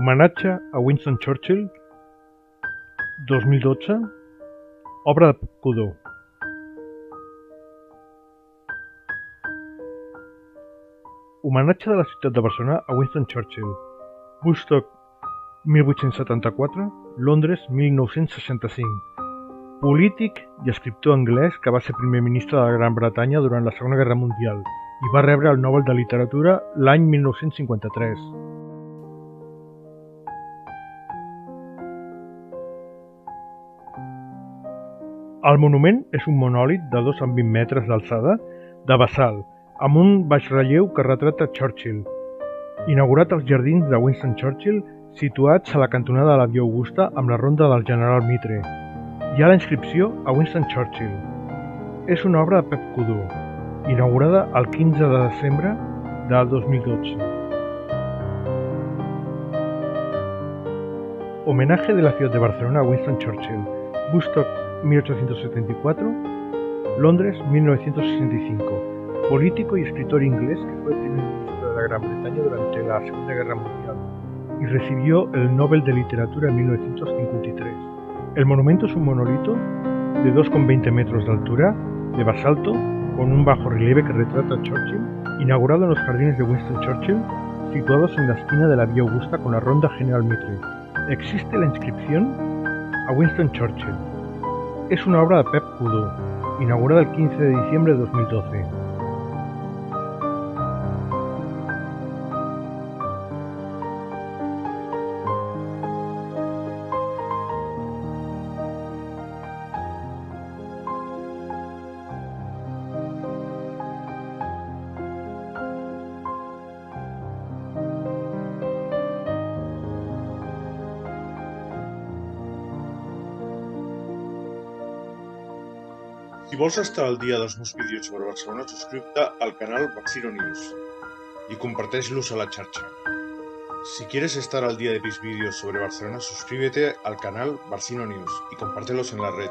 Homenatge a Winston Churchill, 2012, obra de Pep Codó. Homenatge de la ciutat de Barcelona a Winston Churchill, Woodstock 1874, Londres 1965. Polític i escriptor anglès que va ser primer ministre de la Gran Bretanya durant la Segona Guerra Mundial i va rebre el Nobel de Literatura l'any 1953. El monument és un monòlit de 2,20 metres d'alçada de basalt, amb un baix relleu que retrata Churchill, inaugurat als Jardins de Winston Churchill, situats a la cantonada de la Via Augusta amb la Ronda del General Mitre. Hi ha la inscripció a Winston Churchill. És una obra de Pep Codó, inaugurada el 15 de desembre de 2012. Homenaje de la ciudad de Barcelona a Winston Churchill, Woodstock 1874, Londres 1965. Político y escritor inglés que fue primer ministro de la Gran Bretaña durante la Segunda Guerra Mundial y recibió el Nobel de Literatura en 1953. El monumento es un monolito de 2,20 metros de altura, de basalto, con un bajo relieve que retrata a Churchill, inaugurado en los jardines de Winston Churchill, situados en la esquina de la Vía Augusta con la Ronda General Mitre. Existe la inscripción a Winston Churchill. Es una obra de Pep Codó, inaugurada el 15 de diciembre de 2012. Si vols estar al dia dels meus vídeos sobre Barcelona, subscriu-te al canal Barcino News y comparteix-los a la xarxa. Si quieres estar al día de mis vídeos sobre Barcelona, suscríbete al canal Barcino News y compártelos en la red.